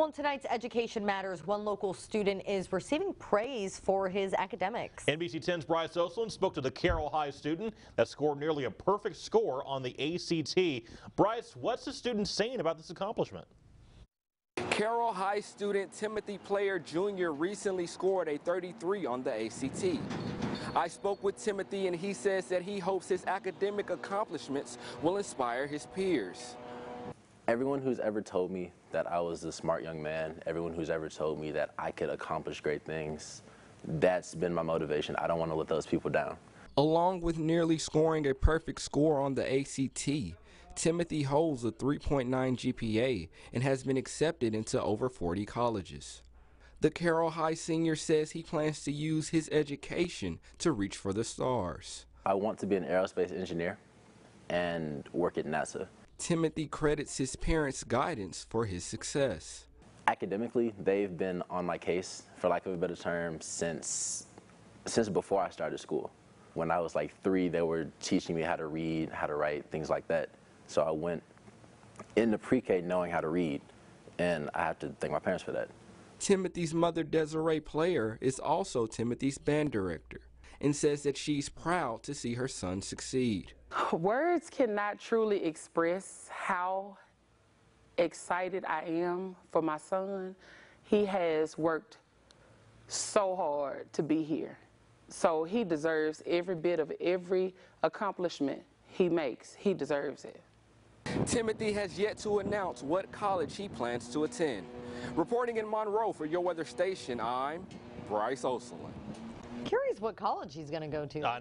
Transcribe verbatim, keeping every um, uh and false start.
Well, in tonight's Education Matters, one local student is receiving praise for his academics. N B C ten's Bryce Oslin spoke to the Carroll High student that scored nearly a perfect score on the A C T. Bryce, what's the student saying about this accomplishment? Carroll High student Timothy Player Junior recently scored a thirty-three on the A C T. I spoke with Timothy and he says that he hopes his academic accomplishments will inspire his peers. Everyone who's ever told me that I was a smart young man, everyone who's ever told me that I could accomplish great things, that's been my motivation. I don't want to let those people down. Along with nearly scoring a perfect score on the A C T, Timothy holds a three point nine G P A and has been accepted into over forty colleges. The Carroll High senior says he plans to use his education to reach for the stars. I want to be an aerospace engineer and work at NASA. Timothy credits his parents' guidance for his success. Academically, they've been on my case, for lack of a better term, since since before I started school. When I was like three, they were teaching me how to read, how to write, things like that. So I went into pre-K knowing how to read, and I have to thank my parents for that. Timothy's mother, Desiree Player, is also Timothy's band director and says that she's proud to see her son succeed. Words cannot truly express how excited I am for my son. He has worked so hard to be here. So he deserves every bit of every accomplishment he makes. He deserves it. Timothy has yet to announce what college he plans to attend. Reporting in Monroe for Your Weather Station, I'm Bryce Oslin. Curious what college he's going to go to. I